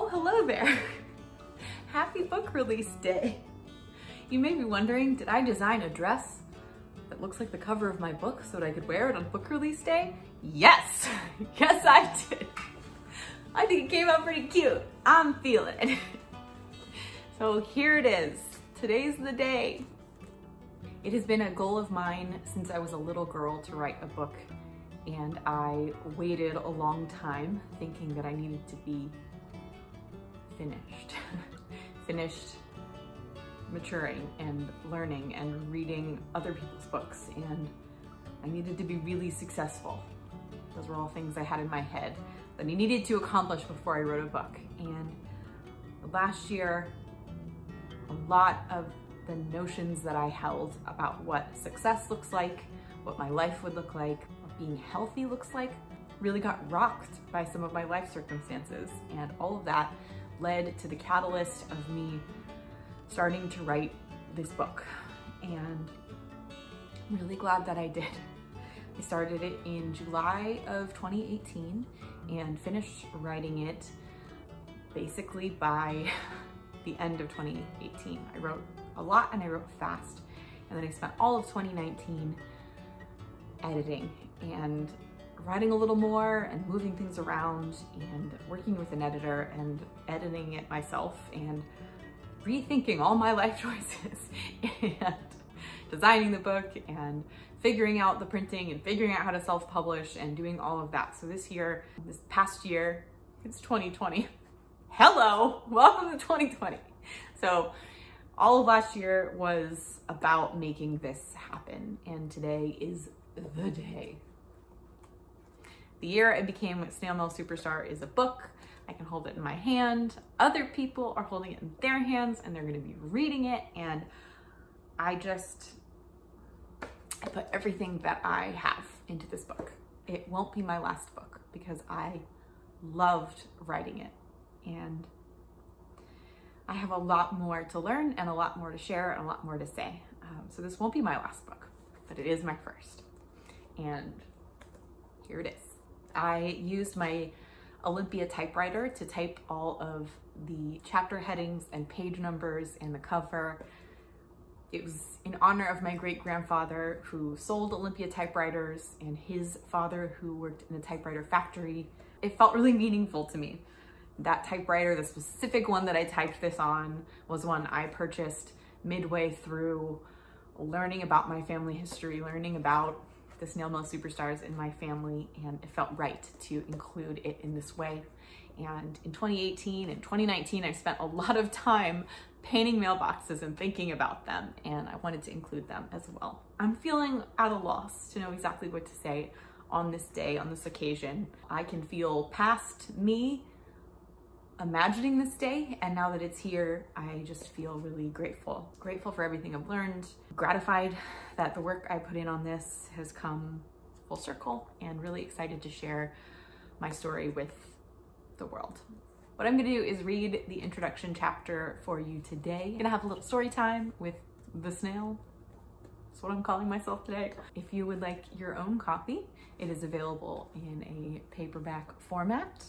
Oh, hello there. Happy book release day. You may be wondering, did I design a dress that looks like the cover of my book so that I could wear it on book release day? Yes, yes I did. I think it came out pretty cute. I'm feeling it. So here it is. Today's the day. It has been a goal of mine since I was a little girl to write a book, and I waited a long time thinking that I needed to be finished. Finished maturing and learning and reading other people's books, and I needed to be really successful. Those were all things I had in my head that I needed to accomplish before I wrote a book. And last year, a lot of the notions that I held about what success looks like, what my life would look like, what being healthy looks like, really got rocked by some of my life circumstances. And all of that led to the catalyst of me starting to write this book. And I'm really glad that I did. I started it in July of 2018 and finished writing it basically by the end of 2018. I wrote a lot and I wrote fast, and then I spent all of 2019 editing and writing a little more and moving things around and working with an editor and editing it myself and rethinking all my life choices and designing the book and figuring out the printing and figuring out how to self-publish and doing all of that. So this year, this past year, it's 2020. Hello, welcome to 2020. So all of last year was about making this happen, and today is the day. The year I became Snail Mail Superstar is a book. I can hold it in my hand. Other people are holding it in their hands and they're gonna be reading it. And I put everything that I have into this book. It won't be my last book because I loved writing it. And I have a lot more to learn and a lot more to share and a lot more to say. So this won't be my last book, but it is my first. And here it is. I used my Olympia typewriter to type all of the chapter headings and page numbers and the cover. It was in honor of my great-grandfather, who sold Olympia typewriters, and his father, who worked in a typewriter factory. It felt really meaningful to me. That typewriter, the specific one that I typed this on, was one I purchased midway through learning about my family history, learning about the Snail Mail Superstars in my family, and it felt right to include it in this way. And in 2018 and 2019, I spent a lot of time painting mailboxes and thinking about them, and I wanted to include them as well. I'm feeling at a loss to know exactly what to say on this day, on this occasion. I can feel past me imagining this day, and now that it's here, I just feel really grateful. Grateful for everything I've learned, gratified that the work I put in on this has come full circle, and really excited to share my story with the world. What I'm gonna do is read the introduction chapter for you today. I'm gonna have a little story time with the snail. That's what I'm calling myself today. If you would like your own copy, it is available in a paperback format.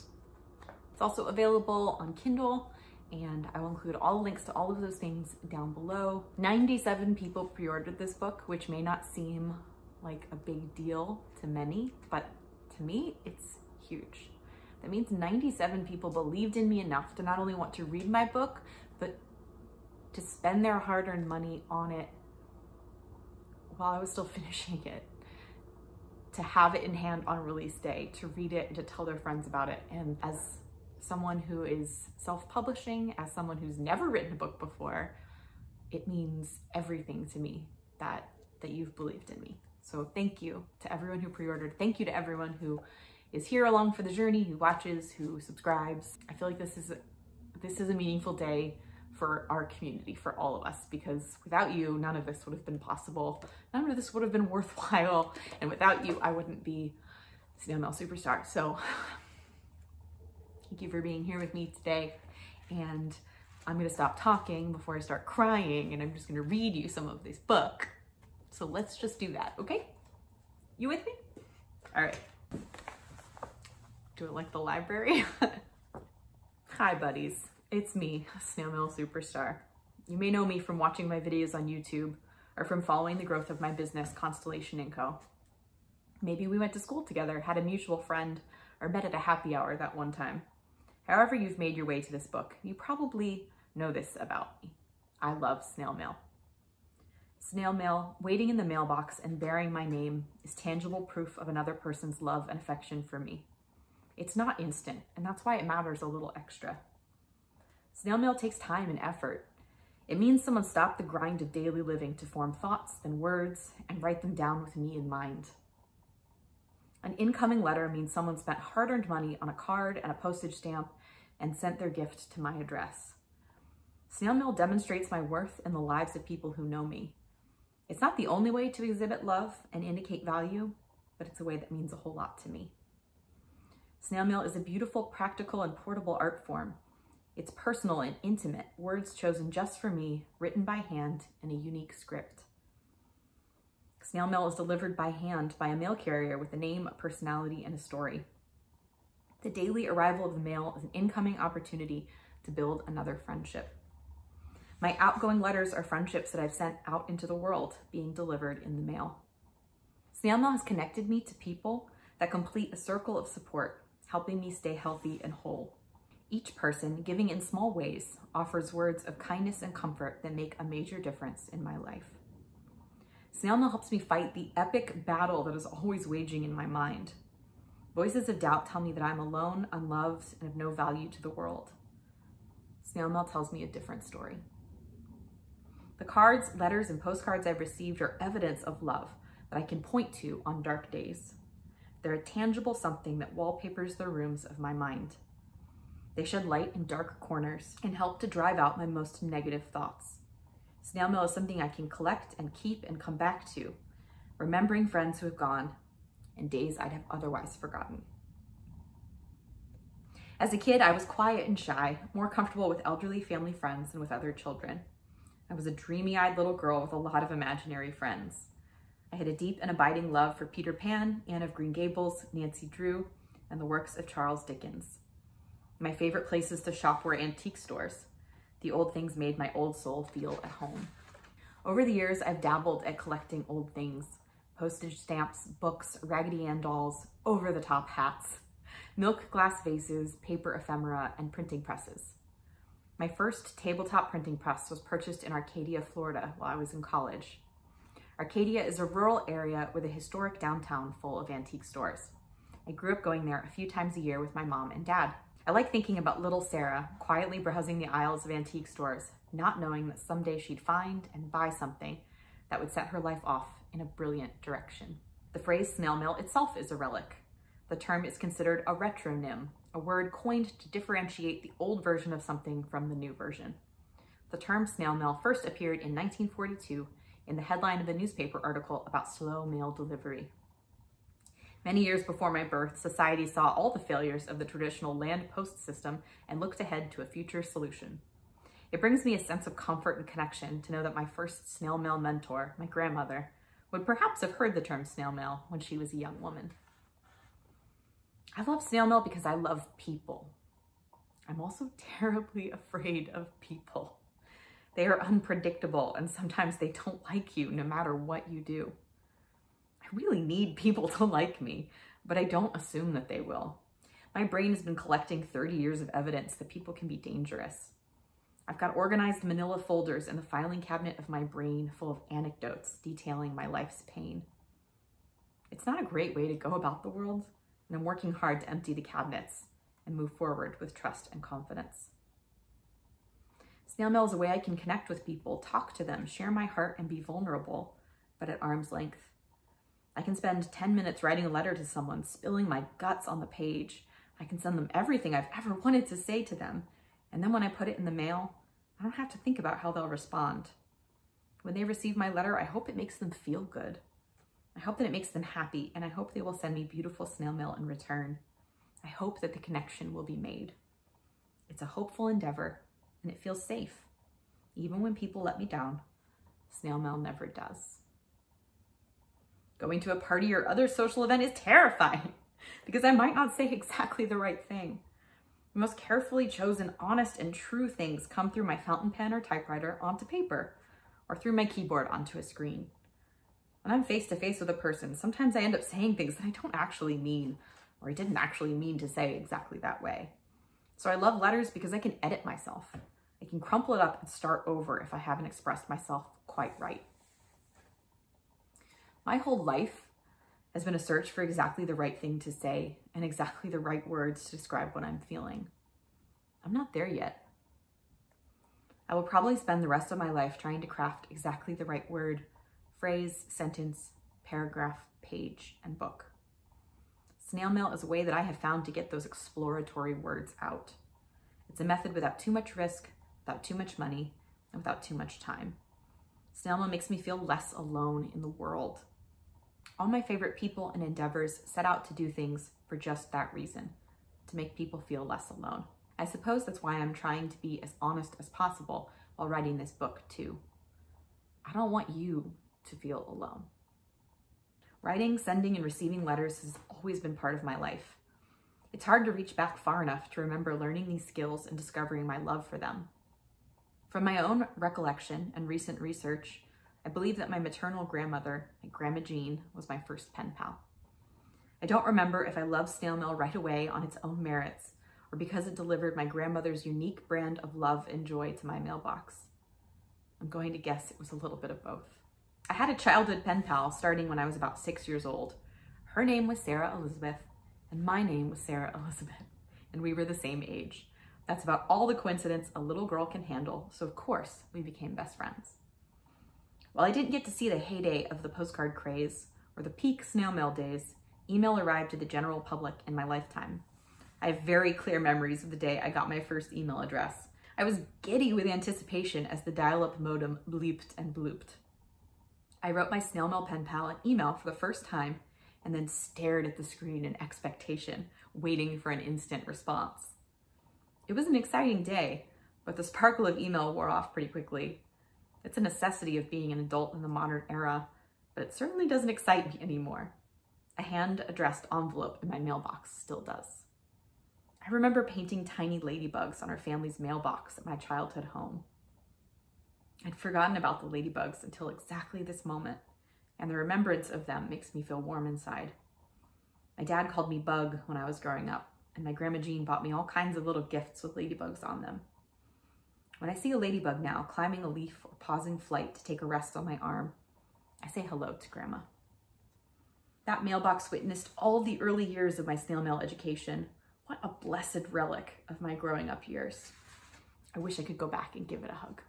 It's also available on Kindle, and I will include all links to all of those things down below. 97 people pre-ordered this book, which may not seem like a big deal to many, but to me, it's huge. That means 97 people believed in me enough to not only want to read my book, but to spend their hard-earned money on it while I was still finishing it, to have it in hand on release day, to read it and to tell their friends about it. And as someone who is self-publishing, as someone who's never written a book before, it means everything to me that you've believed in me. So thank you to everyone who pre-ordered. Thank you to everyone who is here along for the journey, who watches, who subscribes. I feel like this is a meaningful day for our community, for all of us, because without you, none of this would have been possible. None of this would have been worthwhile. And without you, I wouldn't be Snail Mail Superstar. So thank you for being here with me today. And I'm gonna stop talking before I start crying, and I'm just gonna read you some of this book. So let's just do that, okay? You with me? All right. Do it like the library. Hi buddies, it's me, Snail Mail Superstar. You may know me from watching my videos on YouTube or from following the growth of my business, Constellation & Co. Maybe we went to school together, had a mutual friend, or met at a happy hour that one time. However you've made your way to this book, you probably know this about me. I love snail mail. Snail mail, waiting in the mailbox and bearing my name, is tangible proof of another person's love and affection for me. It's not instant, and that's why it matters a little extra. Snail mail takes time and effort. It means someone stopped the grind of daily living to form thoughts, then words, and write them down with me in mind. An incoming letter means someone spent hard-earned money on a card and a postage stamp and sent their gift to my address. Snail mail demonstrates my worth in the lives of people who know me. It's not the only way to exhibit love and indicate value, but it's a way that means a whole lot to me. Snail mail is a beautiful, practical, and portable art form. It's personal and intimate, words chosen just for me, written by hand in a unique script. Snail mail is delivered by hand by a mail carrier with a name, a personality, and a story. The daily arrival of the mail is an incoming opportunity to build another friendship. My outgoing letters are friendships that I've sent out into the world, being delivered in the mail. Snail mail has connected me to people that complete a circle of support, helping me stay healthy and whole. Each person, giving in small ways, offers words of kindness and comfort that make a major difference in my life. Snail mail helps me fight the epic battle that is always waging in my mind. Voices of doubt tell me that I'm alone, unloved, and of no value to the world. Snail mail tells me a different story. The cards, letters, and postcards I've received are evidence of love that I can point to on dark days. They're a tangible something that wallpapers the rooms of my mind. They shed light in dark corners and help to drive out my most negative thoughts. Snail mail is something I can collect and keep and come back to, remembering friends who have gone and days I'd have otherwise forgotten. As a kid, I was quiet and shy, more comfortable with elderly family friends than with other children. I was a dreamy-eyed little girl with a lot of imaginary friends. I had a deep and abiding love for Peter Pan, Anne of Green Gables, Nancy Drew, and the works of Charles Dickens. My favorite places to shop were antique stores. The old things made my old soul feel at home. Over the years, I've dabbled at collecting old things. Postage stamps, books, Raggedy Ann dolls, over-the-top hats, milk glass vases, paper ephemera, and printing presses. My first tabletop printing press was purchased in Arcadia, Florida, while I was in college. Arcadia is a rural area with a historic downtown full of antique stores. I grew up going there a few times a year with my mom and dad. I like thinking about little Sara quietly browsing the aisles of antique stores, not knowing that someday she'd find and buy something that would set her life off in a brilliant direction. The phrase snail mail itself is a relic. The term is considered a retronym, a word coined to differentiate the old version of something from the new version. The term snail mail first appeared in 1942 in the headline of a newspaper article about slow mail delivery. Many years before my birth, society saw all the failures of the traditional land post system and looked ahead to a future solution. It brings me a sense of comfort and connection to know that my first snail mail mentor, my grandmother, would perhaps have heard the term snail mail when she was a young woman. I love snail mail because I love people. I'm also terribly afraid of people. They are unpredictable, and sometimes they don't like you no matter what you do. I really need people to like me, but I don't assume that they will. My brain has been collecting 30 years of evidence that people can be dangerous. I've got organized manila folders in the filing cabinet of my brain full of anecdotes detailing my life's pain. It's not a great way to go about the world, and I'm working hard to empty the cabinets and move forward with trust and confidence. Snail mail is a way I can connect with people, talk to them, share my heart, and be vulnerable, but at arm's length. I can spend 10 minutes writing a letter to someone, spilling my guts on the page. I can send them everything I've ever wanted to say to them, and then when I put it in the mail, I don't have to think about how they'll respond. When they receive my letter, I hope it makes them feel good. I hope that it makes them happy, and I hope they will send me beautiful snail mail in return. I hope that the connection will be made. It's a hopeful endeavor, and it feels safe. Even when people let me down, snail mail never does. Going to a party or other social event is terrifying because I might not say exactly the right thing. The most carefully chosen, honest, and true things come through my fountain pen or typewriter onto paper, or through my keyboard onto a screen. When I'm face to face with a person, sometimes I end up saying things that I don't actually mean, or I didn't actually mean to say exactly that way. So I love letters because I can edit myself. I can crumple it up and start over if I haven't expressed myself quite right. My whole life has been a search for exactly the right thing to say and exactly the right words to describe what I'm feeling. I'm not there yet. I will probably spend the rest of my life trying to craft exactly the right word, phrase, sentence, paragraph, page, and book. Snail mail is a way that I have found to get those exploratory words out. It's a method without too much risk, without too much money, and without too much time. Snail mail makes me feel less alone in the world. All my favorite people and endeavors set out to do things for just that reason, to make people feel less alone. I suppose that's why I'm trying to be as honest as possible while writing this book too. I don't want you to feel alone. Writing, sending, and receiving letters has always been part of my life. It's hard to reach back far enough to remember learning these skills and discovering my love for them. From my own recollection and recent research, I believe that my maternal grandmother, my Grandma Jean, was my first pen pal. I don't remember if I loved snail mail right away on its own merits or because it delivered my grandmother's unique brand of love and joy to my mailbox. I'm going to guess it was a little bit of both. I had a childhood pen pal starting when I was about 6 years old. Her name was Sarah Elizabeth, and my name was Sarah Elizabeth, and we were the same age. That's about all the coincidence a little girl can handle, so of course we became best friends. While I didn't get to see the heyday of the postcard craze or the peak snail mail days, email arrived to the general public in my lifetime. I have very clear memories of the day I got my first email address. I was giddy with anticipation as the dial-up modem bleeped and blooped. I wrote my snail mail pen pal an email for the first time and then stared at the screen in expectation, waiting for an instant response. It was an exciting day, but the sparkle of email wore off pretty quickly. It's a necessity of being an adult in the modern era, but it certainly doesn't excite me anymore. A hand-addressed envelope in my mailbox still does. I remember painting tiny ladybugs on our family's mailbox at my childhood home. I'd forgotten about the ladybugs until exactly this moment, and the remembrance of them makes me feel warm inside. My dad called me Bug when I was growing up, and my Grandma Jean bought me all kinds of little gifts with ladybugs on them. When I see a ladybug now climbing a leaf or pausing flight to take a rest on my arm, I say hello to Grandma. That mailbox witnessed all the early years of my snail mail education. What a blessed relic of my growing up years. I wish I could go back and give it a hug.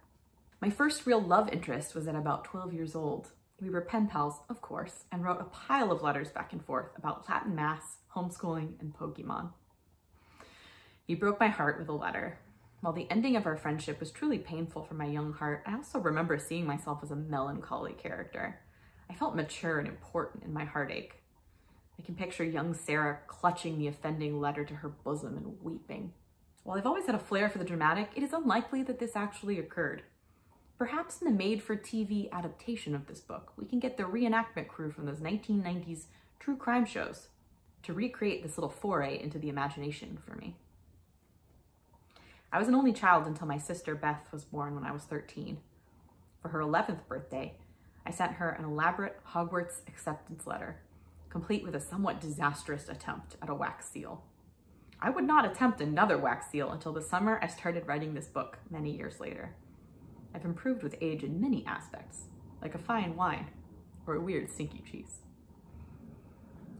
My first real love interest was at about 12 years old. We were pen pals, of course, and wrote a pile of letters back and forth about Latin mass, homeschooling, and Pokemon. He broke my heart with a letter. While the ending of our friendship was truly painful for my young heart, I also remember seeing myself as a melancholy character. I felt mature and important in my heartache. I can picture young Sarah clutching the offending letter to her bosom and weeping. While I've always had a flair for the dramatic, it is unlikely that this actually occurred. Perhaps in the made-for-TV adaptation of this book, we can get the reenactment crew from those 1990s true crime shows to recreate this little foray into the imagination for me. I was an only child until my sister Beth was born when I was 13. For her 11th birthday, I sent her an elaborate Hogwarts acceptance letter, complete with a somewhat disastrous attempt at a wax seal. I would not attempt another wax seal until the summer I started writing this book many years later. I've improved with age in many aspects, like a fine wine or a weird stinky cheese.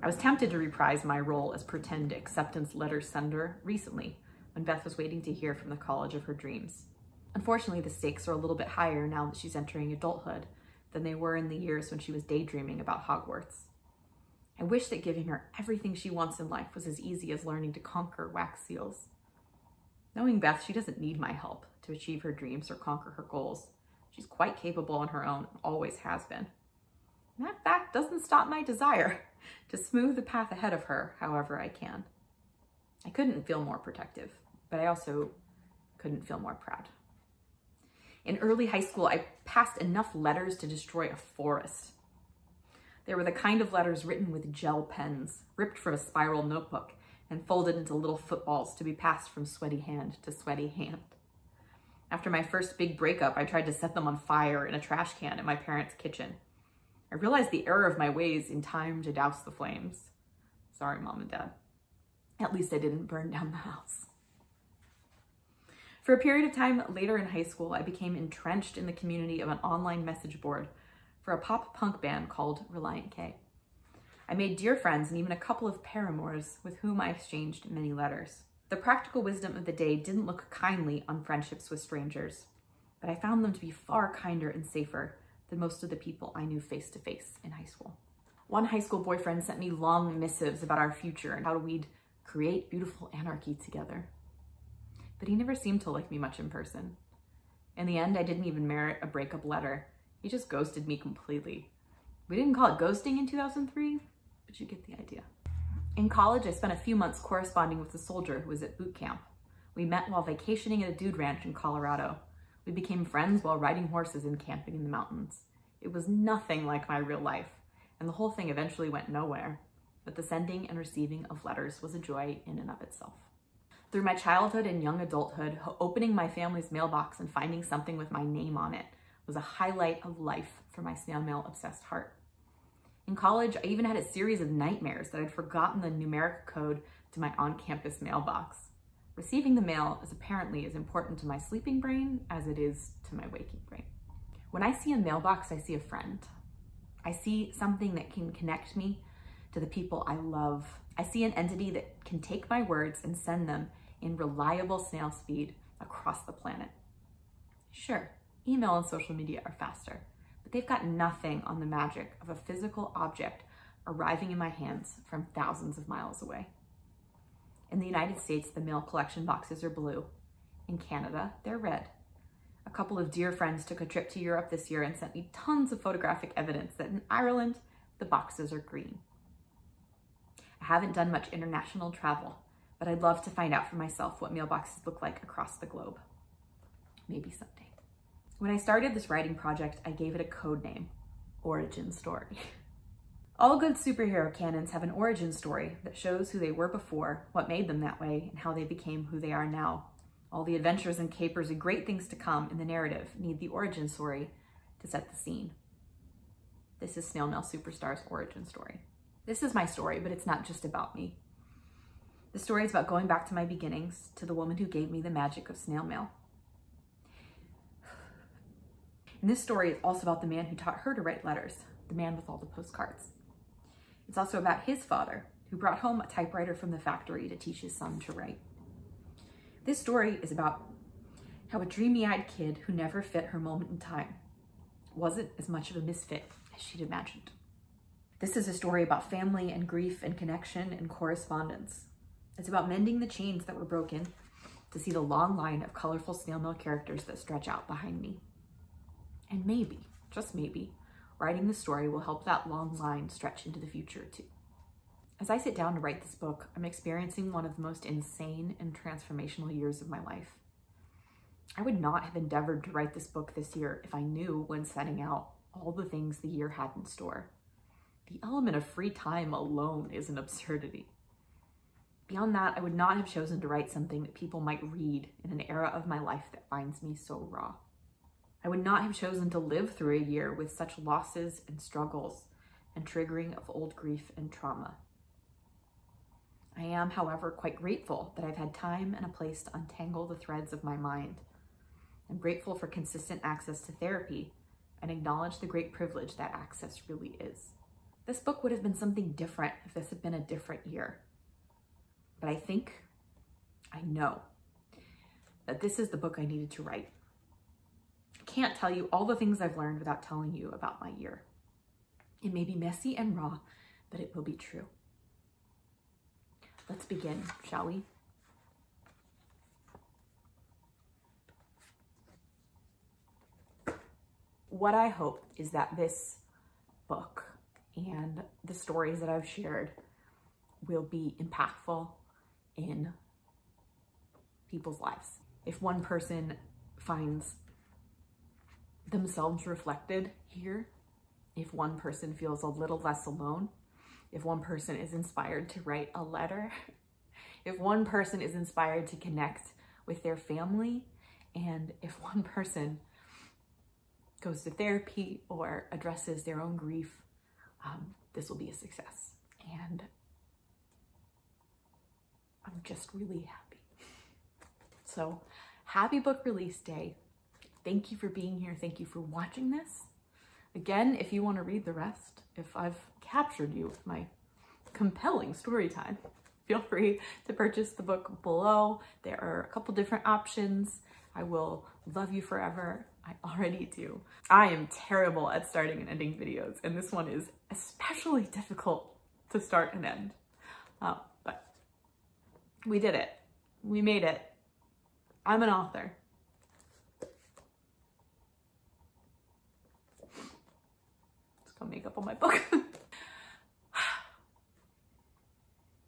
I was tempted to reprise my role as pretend acceptance letter sender recently, when Beth was waiting to hear from the college of her dreams. Unfortunately, the stakes are a little bit higher now that she's entering adulthood than they were in the years when she was daydreaming about Hogwarts. I wish that giving her everything she wants in life was as easy as learning to conquer wax seals. Knowing Beth, she doesn't need my help to achieve her dreams or conquer her goals. She's quite capable on her own and always has been. And that fact doesn't stop my desire to smooth the path ahead of her however I can. I couldn't feel more protective, but I also couldn't feel more proud. In early high school, I passed enough letters to destroy a forest. They were the kind of letters written with gel pens, ripped from a spiral notebook, and folded into little footballs to be passed from sweaty hand to sweaty hand. After my first big breakup, I tried to set them on fire in a trash can at my parents' kitchen. I realized the error of my ways in time to douse the flames. Sorry, Mom and Dad. At least I didn't burn down the house. For a period of time later in high school, I became entrenched in the community of an online message board for a pop punk band called Relient K. I made dear friends and even a couple of paramours with whom I exchanged many letters. The practical wisdom of the day didn't look kindly on friendships with strangers, but I found them to be far kinder and safer than most of the people I knew face to face in high school. One high school boyfriend sent me long missives about our future and how we'd create beautiful anarchy together. But he never seemed to like me much in person. In the end, I didn't even merit a breakup letter. He just ghosted me completely. We didn't call it ghosting in 2003, but you get the idea. In college, I spent a few months corresponding with a soldier who was at boot camp. We met while vacationing at a dude ranch in Colorado. We became friends while riding horses and camping in the mountains. It was nothing like my real life, and the whole thing eventually went nowhere. But the sending and receiving of letters was a joy in and of itself. Through my childhood and young adulthood, opening my family's mailbox and finding something with my name on it was a highlight of life for my snail mail obsessed heart. In college, I even had a series of nightmares that I'd forgotten the numeric code to my on-campus mailbox. Receiving the mail is apparently as important to my sleeping brain as it is to my waking brain. When I see a mailbox, I see a friend. I see something that can connect me to the people I love. I see an entity that can take my words and send them in reliable snail speed across the planet. Sure, email and social media are faster, but they've got nothing on the magic of a physical object arriving in my hands from thousands of miles away. In the United States, the mail collection boxes are blue. In Canada, they're red. A couple of dear friends took a trip to Europe this year and sent me tons of photographic evidence that in Ireland, the boxes are green. I haven't done much international travel, but I'd love to find out for myself what mailboxes look like across the globe. Maybe someday. When I started this writing project, I gave it a code name, Origin Story. All good superhero canons have an origin story that shows who they were before, what made them that way, and how they became who they are now. All the adventures and capers and great things to come in the narrative need the origin story to set the scene. This is Snail Mail Superstar's origin story. This is my story, but it's not just about me. The story is about going back to my beginnings, to the woman who gave me the magic of snail mail. And this story is also about the man who taught her to write letters, the man with all the postcards. It's also about his father, who brought home a typewriter from the factory to teach his son to write. This story is about how a dreamy-eyed kid who never fit her moment in time wasn't as much of a misfit as she'd imagined. This is a story about family and grief and connection and correspondence. It's about mending the chains that were broken to see the long line of colorful snail mail characters that stretch out behind me. And maybe, just maybe, writing the story will help that long line stretch into the future too. As I sit down to write this book, I'm experiencing one of the most insane and transformational years of my life. I would not have endeavored to write this book this year if I knew when setting out all the things the year had in store. The element of free time alone is an absurdity. Beyond that, I would not have chosen to write something that people might read in an era of my life that finds me so raw. I would not have chosen to live through a year with such losses and struggles and triggering of old grief and trauma. I am, however, quite grateful that I've had time and a place to untangle the threads of my mind. I'm grateful for consistent access to therapy and acknowledge the great privilege that access really is. This book would have been something different if this had been a different year. But I think, I know, that this is the book I needed to write. I can't tell you all the things I've learned without telling you about my year. It may be messy and raw, but it will be true. Let's begin, shall we? What I hope is that this book and the stories that I've shared will be impactful in people's lives. If one person finds themselves reflected here, if one person feels a little less alone, if one person is inspired to write a letter, if one person is inspired to connect with their family, and if one person goes to therapy or addresses their own grief, this will be a success. And I'm just really happy. So happy book release day. Thank you for being here. Thank you for watching this. Again, if you want to read the rest, if I've captured you with my compelling story time, feel free to purchase the book below. There are a couple different options. I will love you forever. I already do. I am terrible at starting and ending videos, and this one is especially difficult to start and end. But we did it. We made it. I'm an author. Let's go make up on my book.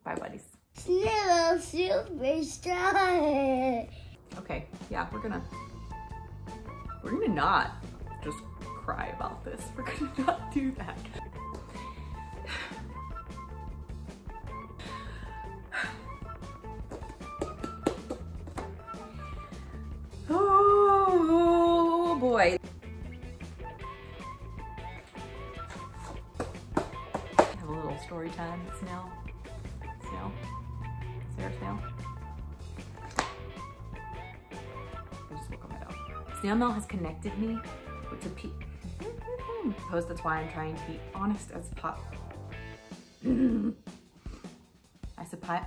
Bye, buddies. Snail Superstar. Okay, yeah, we're gonna not just cry about this. We're gonna not do that. Oh boy. Have a little story time, Snail. Snail. Sarah Snail. I just woke up my dog. Snail Mail has connected me with the Pete. I suppose that's why I'm trying to be honest as pop. I suppose,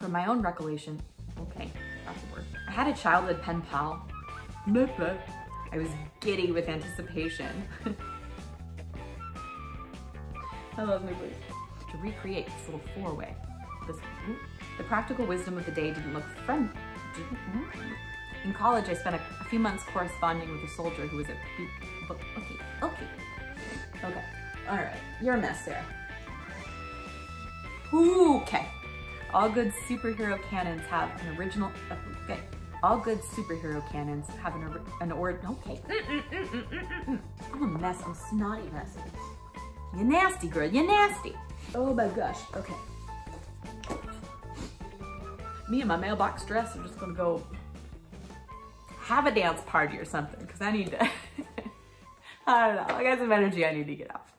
from my own recollection, okay. That's a word. I had a childhood pen pal. I was giddy with anticipation. I love my voice. To recreate this little four-way. The practical wisdom of the day didn't look friendly. In college, I spent a few months corresponding with a soldier who was a Okay. All right. You're a mess, Sarah. Okay. All good superhero canons have an original. Okay. All good superhero canons have an original. Okay. I'm a mess. I'm snotty mess. You're nasty, girl. You're nasty. Oh my gosh. Okay. Me and my mailbox dress are just gonna go have a dance party or something because I need to. I don't know. I got some energy I need to get off.